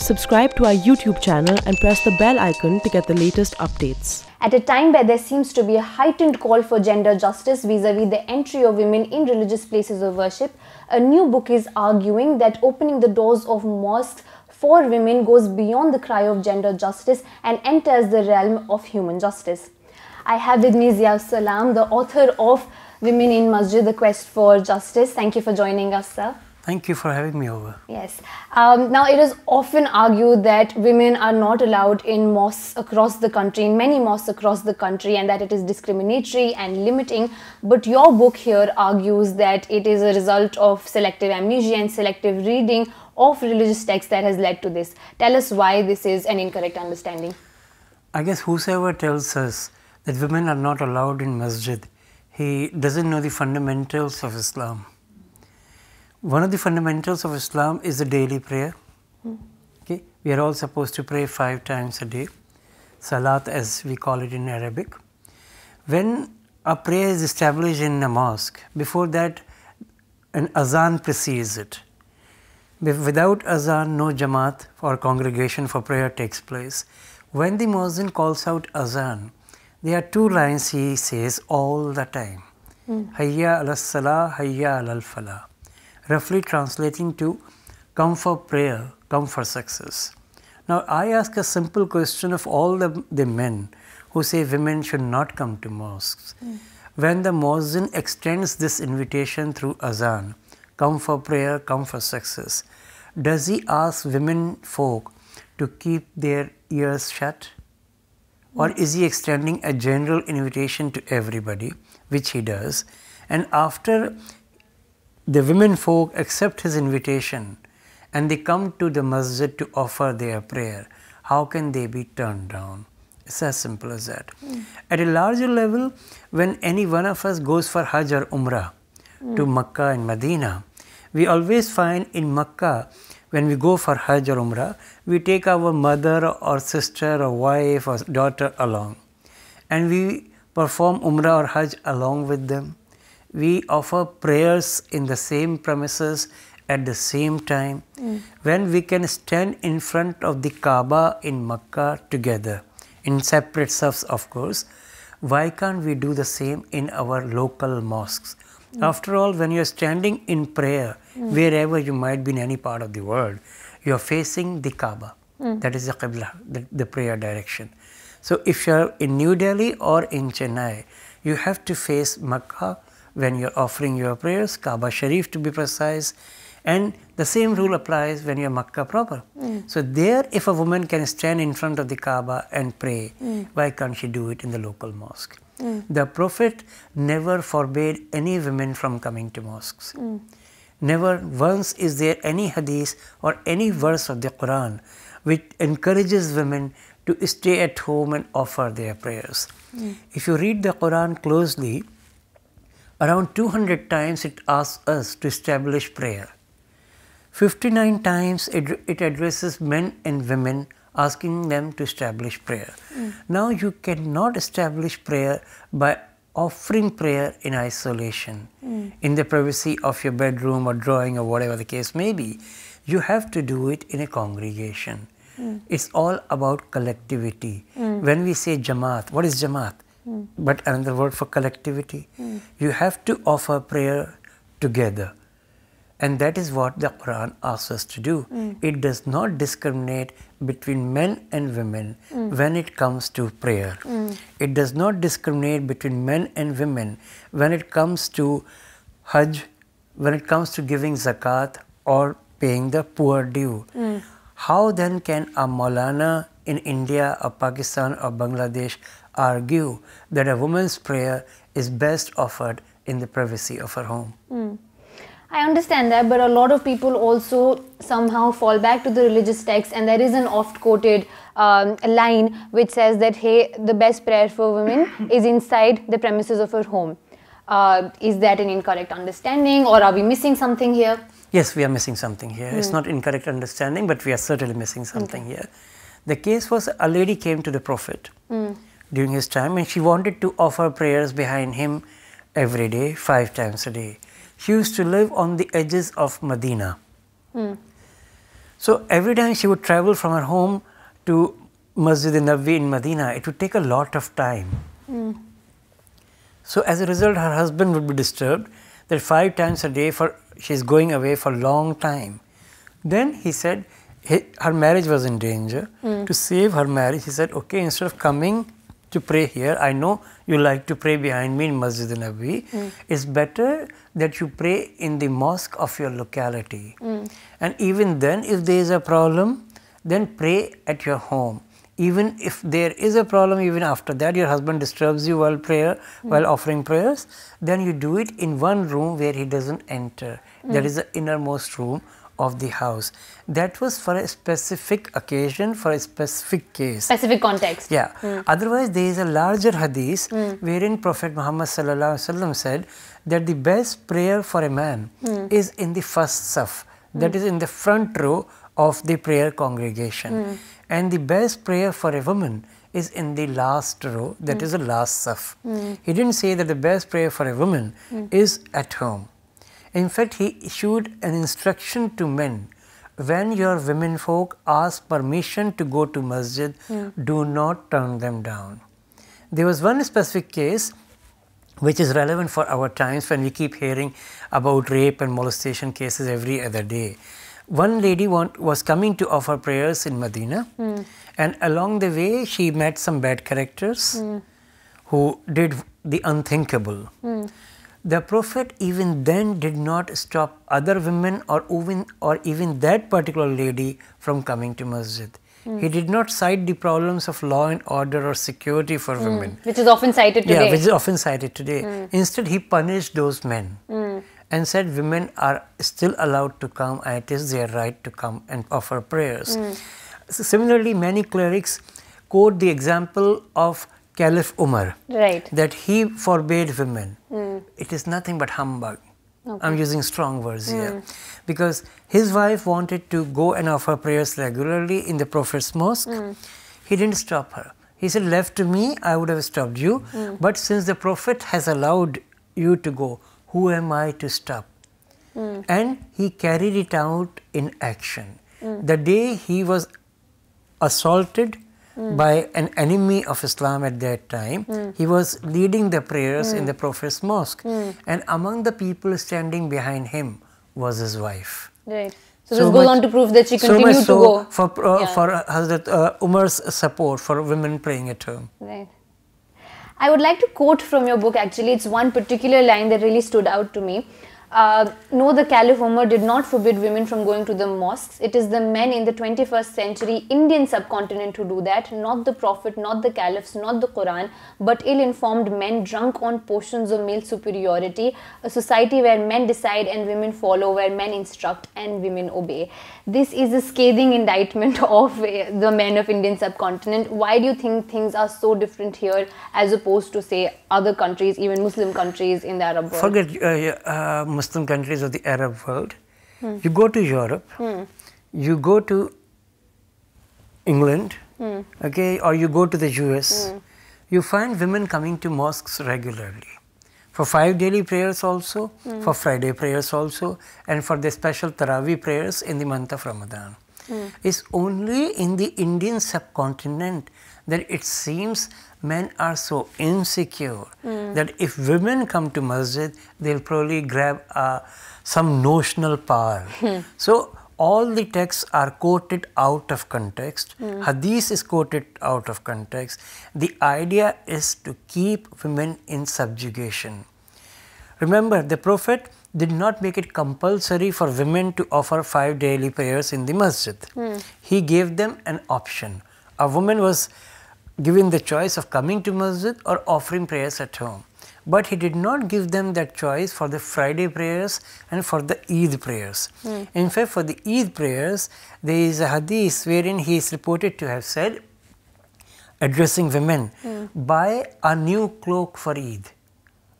Subscribe to our YouTube channel and press the bell icon to get the latest updates. At a time where there seems to be a heightened call for gender justice vis-à-vis the entry of women in religious places of worship, a new book is arguing that opening the doors of mosques for women goes beyond the cry of gender justice and enters the realm of human justice. I have with me Ziya Us Salam, the author of Women in Masjid: A Quest for Justice. Thank you for joining us, sir. Thank you for having me over. Yes. Now, it is often argued that women are not allowed in mosques across the country, in many mosques across the country, and that it is discriminatory and limiting. But your book here argues that it is a result of selective amnesia and selective reading of religious texts that has led to this. Tell us why this is an incorrect understanding. I guess whosoever tells us that women are not allowed in masjid, he doesn't know the fundamentals of Islam. One of the fundamentals of Islam is the daily prayer. Okay? We are all supposed to pray 5 times a day. Salat, as we call it in Arabic. When a prayer is established in a mosque, before that an azan precedes it. Without azan, no jamaat or congregation for prayer takes place. When the muezzin calls out azan, there are 2 lines he says all the time. Hayya al-sala, hayya al-alfala. Roughly translating to, come for prayer, come for success. Now, I ask a simple question of all the men who say women should not come to mosques. When the muezzin extends this invitation through azan, come for prayer, come for success, does he ask women folk to keep their ears shut? Or is he extending a general invitation to everybody, which he does, and after the women folk accept his invitation and they come to the masjid to offer their prayer, how can they be turned down? It's as simple as that. At a larger level, when any one of us goes for Hajj or Umrah to Makkah and Medina, we always find in Makkah, when we go for Hajj or Umrah, we take our mother or sister or wife or daughter along, and we perform Umrah or Hajj along with them. We offer prayers in the same premises at the same time. When we can stand in front of the Kaaba in Makkah together, in separate safs of course, why can't we do the same in our local mosques? After all, when you are standing in prayer, wherever you might be in any part of the world, you are facing the Kaaba. That is the Qibla, the prayer direction. So if you are in New Delhi or in Chennai, you have to face Makkah when you're offering your prayers, Kaaba Sharif to be precise, and the same rule applies when you're Makkah proper. So there, if a woman can stand in front of the Kaaba and pray, why can't she do it in the local mosque? The Prophet never forbade any women from coming to mosques. Never once is there any hadith or any verse of the Quran which encourages women to stay at home and offer their prayers. If you read the Quran closely, around 200 times it asks us to establish prayer. 59 times it addresses men and women, asking them to establish prayer. Now you cannot establish prayer by offering prayer in isolation, in the privacy of your bedroom or drawing or whatever the case may be. You have to do it in a congregation. It's all about collectivity. When we say jamaat, what is jamaat? But another word for collectivity. You have to offer prayer together. And that is what the Quran asks us to do. It does not discriminate between men and women when it comes to prayer. It does not discriminate between men and women when it comes to Hajj, when it comes to giving zakat or paying the poor due. How then can a maulana in India or Pakistan or Bangladesh argue that a woman's prayer is best offered in the privacy of her home? I understand that, but a lot of people also somehow fall back to the religious text, and there is an oft-quoted line which says that, hey, the best prayer for women is inside the premises of her home. Is that an incorrect understanding, or are we missing something here? Yes, we are missing something here. It's not incorrect understanding, but we are certainly missing something here. The case was, a lady came to the Prophet during his time, and she wanted to offer prayers behind him every day, 5 times a day. She used to live on the edges of Medina. So every time she would travel from her home to Masjid an Nabi in Medina, it would take a lot of time. Mm. So as a result, her husband would be disturbed that 5 times a day she's going away for a long time. Then he said, her marriage was in danger. Mm. To save her marriage, he said, okay, instead of coming to pray here, I know you like to pray behind me in Masjid an Nabi. Mm. It's better that you pray in the mosque of your locality. Mm. And even then, if there is a problem, then pray at your home. Even if there is a problem, even after that, your husband disturbs you while prayer, while offering prayers, then you do it in one room where he doesn't enter. Mm. That is the innermost room of the house. That was for a specific occasion, for a specific case. Specific context. Yeah. Mm. Otherwise, there is a larger hadith wherein Prophet Muhammad ﷺ said that the best prayer for a man is in the first saf, that is in the front row of the prayer congregation. And the best prayer for a woman is in the last row, that is the last saf. He didn't say that the best prayer for a woman is at home. In fact, he issued an instruction to men, when your women folk ask permission to go to masjid, do not turn them down. There was one specific case which is relevant for our times when we keep hearing about rape and molestation cases every other day. One lady was coming to offer prayers in Medina, and along the way she met some bad characters who did the unthinkable. The Prophet even then did not stop other women or even that particular lady from coming to masjid. He did not cite the problems of law and order or security for women. Which is often cited today. Yeah, which is often cited today. Instead, he punished those men and said women are still allowed to come and it is their right to come and offer prayers. So similarly, many clerics quote the example of Caliph Umar, that he forbade women. It is nothing but humbug. Okay. I'm using strong words here. Because his wife wanted to go and offer prayers regularly in the Prophet's mosque. He didn't stop her. He said, left to me, I would have stopped you. But since the Prophet has allowed you to go, who am I to stop? And he carried it out in action. The day he was assaulted by an enemy of Islam at that time, he was leading the prayers in the Prophet's mosque, and among the people standing behind him was his wife. Right. So this goes on to prove that she continued to go. For Hazrat Umar's support for women praying at home. Right. I would like to quote from your book actually. It's one particular line that really stood out to me. No, the Caliph Umar did not forbid women from going to the mosques. It is the men in the 21st century Indian subcontinent who do that, not the Prophet, not the Caliphs, not the Quran, but ill-informed men drunk on potions of male superiority, a society where men decide and women follow, where men instruct and women obey. This is a scathing indictment of the men of Indian subcontinent. Why do you think things are so different here as opposed to, say, other countries, even Muslim countries in the Arab world? Forget Muslim countries of the Arab world. You go to Europe, you go to England, okay, or you go to the US, you find women coming to mosques regularly for 5 daily prayers also, for Friday prayers also, and for the special Taraweeh prayers in the month of Ramadan. It's only in the Indian subcontinent that it seems men are so insecure that if women come to masjid, they'll probably grab some notional power. So all the texts are quoted out of context. Hadith is quoted out of context. The idea is to keep women in subjugation. Remember, the Prophet did not make it compulsory for women to offer 5 daily prayers in the masjid. He gave them an option. A woman was given the choice of coming to masjid or offering prayers at home. But he did not give them that choice for the Friday prayers and for the Eid prayers. In fact, for the Eid prayers, there is a hadith wherein he is reported to have said, addressing women, buy a new cloak for Eid,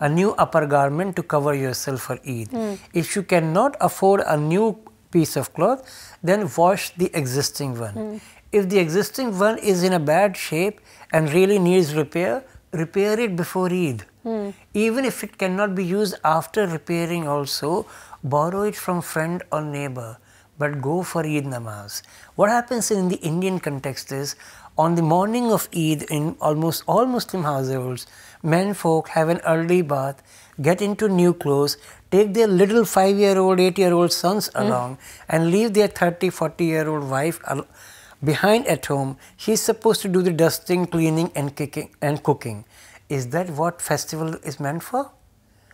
a new upper garment to cover yourself for Eid. If you cannot afford a new piece of cloth, then wash the existing one. If the existing one is in a bad shape and really needs repair, repair it before Eid. Even if it cannot be used after repairing also, borrow it from friend or neighbor. but go for Eid Namaz. What happens in the Indian context is, on the morning of Eid in almost all Muslim households, men folk have an early bath, get into new clothes, take their little 5-year-old, 8-year-old sons along and leave their 30, 40-year-old wife behind at home. She's supposed to do the dusting, cleaning and cooking. Is that what festival is meant for?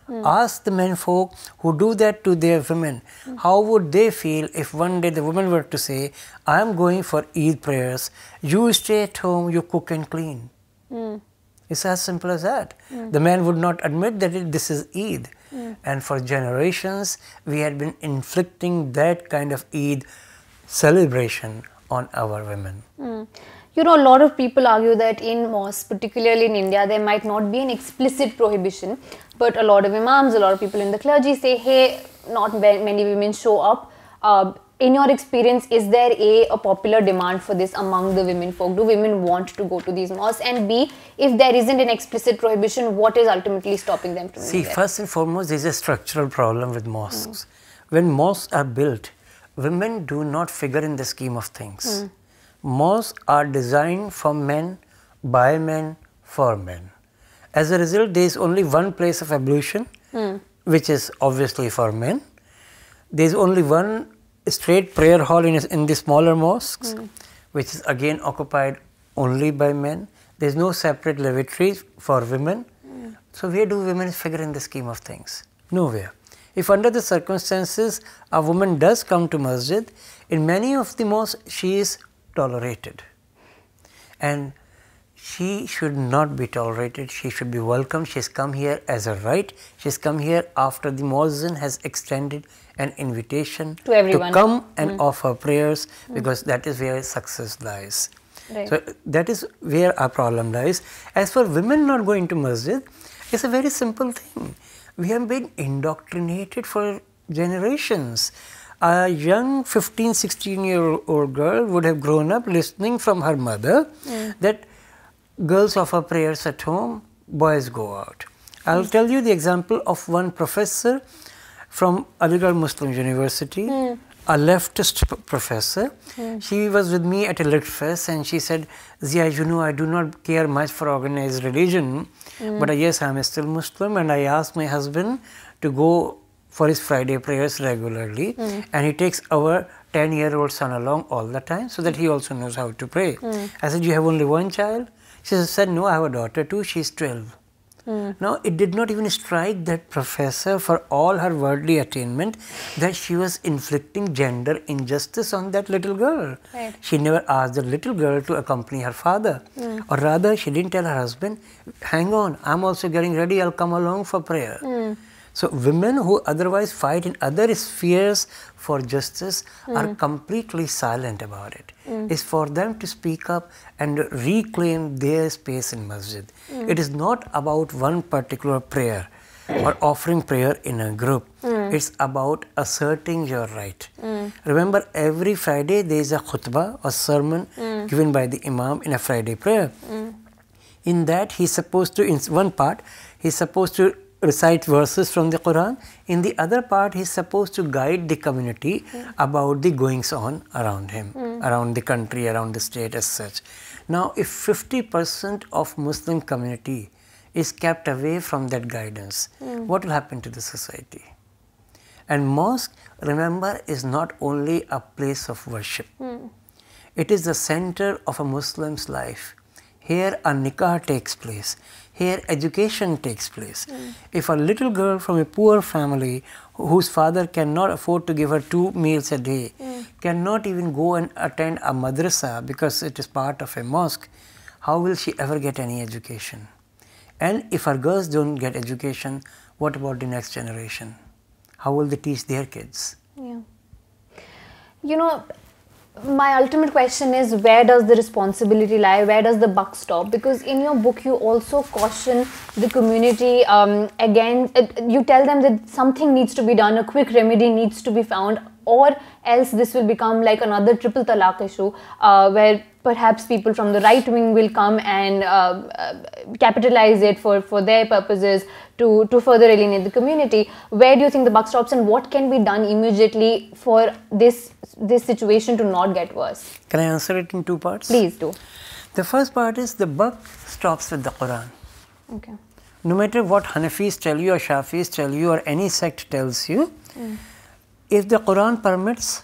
Ask the men folk who do that to their women, how would they feel if one day the woman were to say, I am going for Eid prayers, you stay at home, you cook and clean. It's as simple as that. The man would not admit that this is Eid. And for generations, we had been inflicting that kind of Eid celebration on our women. You know, a lot of people argue that in mosques, particularly in India, there might not be an explicit prohibition. But a lot of imams, a lot of people in the clergy say, hey, not many women show up. In your experience, is there A, popular demand for this among the women folk? Do women want to go to these mosques? And B, if there isn't an explicit prohibition, what is ultimately stopping them from doing that? See, first and foremost, there's a structural problem with mosques. When mosques are built, women do not figure in the scheme of things. Mosques are designed for men, by men, for men. As a result, there is only one place of ablution, which is obviously for men. There is only one straight prayer hall in the smaller mosques, which is again occupied only by men. There is no separate lavatories for women. So where do women figure in the scheme of things? Nowhere. If under the circumstances a woman does come to masjid, in many of the mosques she is tolerated. And she should not be tolerated, she should be welcome. She's come here as a right, she's come here after the muezzin has extended an invitation to everyone to come and offer prayers, because that is where success lies. Right. So that is where our problem lies. As for women not going to masjid, it's a very simple thing. We have been indoctrinated for generations. A young 15, 16-year-old girl would have grown up listening from her mother that girls offer prayers at home, boys go out. I'll tell you the example of one professor from Aligarh Muslim University, a leftist professor. She was with me at a lit fest and she said, Ziya, you know, I do not care much for organized religion, but yes, I'm still Muslim and I ask my husband to go for his Friday prayers regularly, and he takes our 10-year-old son along all the time so that he also knows how to pray. I said, you have only one child? She said, no, I have a daughter too, she's 12. Now, it did not even strike that professor, for all her worldly attainment, that she was inflicting gender injustice on that little girl. Right. She never asked the little girl to accompany her father. Or rather, she didn't tell her husband, hang on, I'm also getting ready, I'll come along for prayer. So women who otherwise fight in other spheres for justice are completely silent about it. It's for them to speak up and reclaim their space in masjid. It is not about one particular prayer or offering prayer in a group. It's about asserting your right. Remember, every Friday there is a khutbah or sermon given by the imam in a Friday prayer. In that he's supposed to, in one part, he's supposed to recite verses from the Quran. In the other part, he is supposed to guide the community about the goings-on around him, around the country, around the state as such. Now, if 50% of Muslim community is kept away from that guidance, what will happen to the society? And mosque, remember, is not only a place of worship. It is the center of a Muslim's life. Here, a nikah takes place. Here, education takes place. If a little girl from a poor family, whose father cannot afford to give her 2 meals a day, cannot even go and attend a madrasa because it is part of a mosque, how will she ever get any education? And if our girls don't get education, what about the next generation? How will they teach their kids? Yeah. You know, my ultimate question is, where does the responsibility lie? Where does the buck stop? Because in your book, you also caution the community. You tell them that something needs to be done, a quick remedy needs to be found or else this will become like another triple talaq issue where perhaps people from the right wing will come and capitalize it for their purposes to further alienate the community. Where do you think the buck stops, and what can be done immediately for this situation to not get worse? Can I answer it in two parts? Please do. The first part is the buck stops with the Quran. Okay. No matter what Hanafis tell you or Shafis tell you or any sect tells you, if the Quran permits,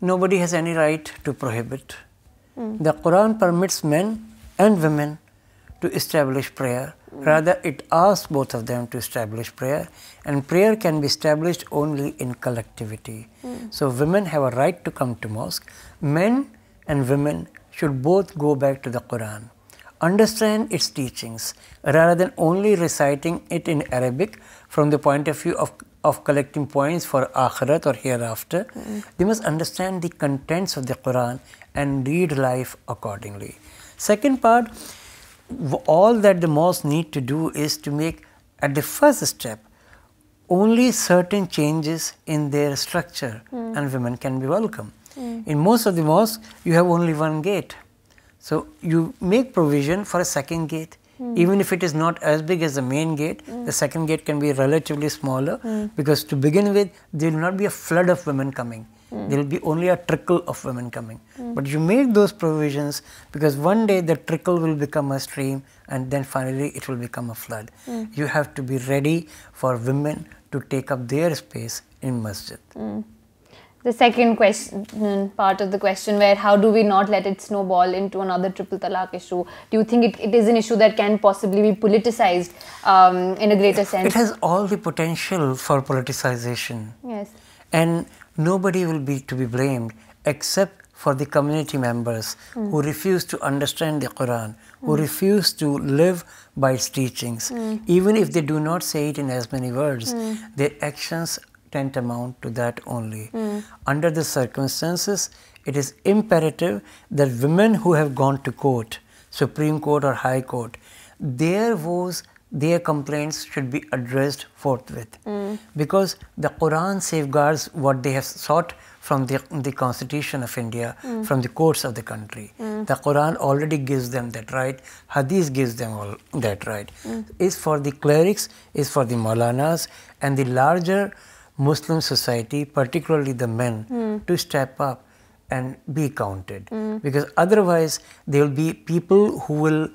nobody has any right to prohibit. The Quran permits men and women to establish prayer. Rather, it asks both of them to establish prayer, and prayer can be established only in collectivity. So women have a right to come to mosque. Men and women should both go back to the Quran, understand its teachings, rather than only reciting it in Arabic from the point of view of collecting points for akhirat or hereafter. They must understand the contents of the Quran and lead life accordingly. Second part, all that the mosques need to do is to make, at the first step, only certain changes in their structure, and women can be welcome. In most of the mosques, you have only one gate. So you make provision for a second gate. Even if it is not as big as the main gate, the second gate can be relatively smaller, because to begin with, there will not be a flood of women coming. There will be only a trickle of women coming. But you make those provisions, because one day the trickle will become a stream, and then finally it will become a flood. You have to be ready for women to take up their space in masjid. The second question, part of the question, where how do we not let it snowball into another triple talaq issue? Do you think it is an issue that can possibly be politicized in a greater sense? It has all the potential for politicization. Yes. And nobody will be to be blamed except for the community members who refuse to understand the Quran, who refuse to live by its teachings. Even if they do not say it in as many words, their actions amount to that only. Under the circumstances, it is imperative that women who have gone to court, Supreme Court or High Court, their woes, their complaints should be addressed forthwith, because the Quran safeguards what they have sought from the Constitution of India, from the courts of the country. The Quran already gives them that right. Hadith gives them all that right. Is for the clerics, is for the maulanas and the larger Muslim society, particularly the men, to step up and be counted, because otherwise there will be people who will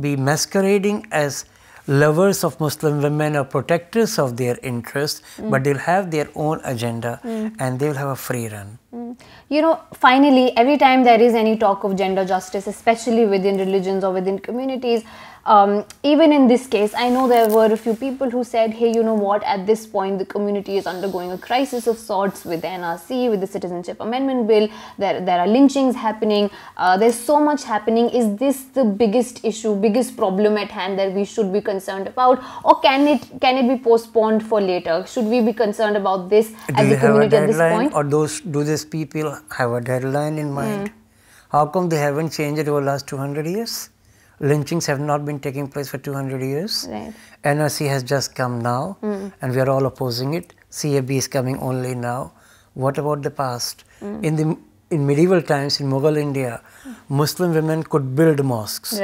be masquerading as lovers of Muslim women or protectors of their interests, but they'll have their own agenda and they'll have a free run. You know, finally, every time there is any talk of gender justice, especially within religions or within communities, even in this case, I know there were a few people who said, hey, you know what, at this point, the community is undergoing a crisis of sorts with the NRC, with the Citizenship Amendment Bill. There are lynchings happening. There's so much happening. Is this the biggest issue, biggest problem at hand that we should be concerned about? Or can it be postponed for later? Should we be concerned about this as a community at this point? Or do these people have a deadline in mind? How come they haven't changed it over the last 200 years? Lynchings have not been taking place for 200 years. Right. NRC has just come now, and we are all opposing it. CAB is coming only now. What about the past? In medieval times, in Mughal India, Muslim women could build mosques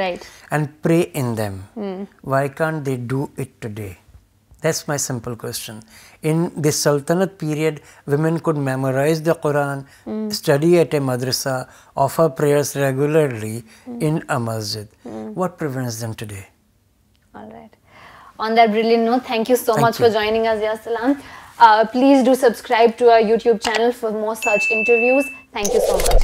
and pray in them. Why can't they do it today? That's my simple question. In the Sultanate period, women could memorize the Quran, study at a madrasa, offer prayers regularly in a masjid. What prevents them today? All right. On that brilliant note, thank you so much for joining us, Ziya Us Salam. Please do subscribe to our YouTube channel for more such interviews. Thank you so much.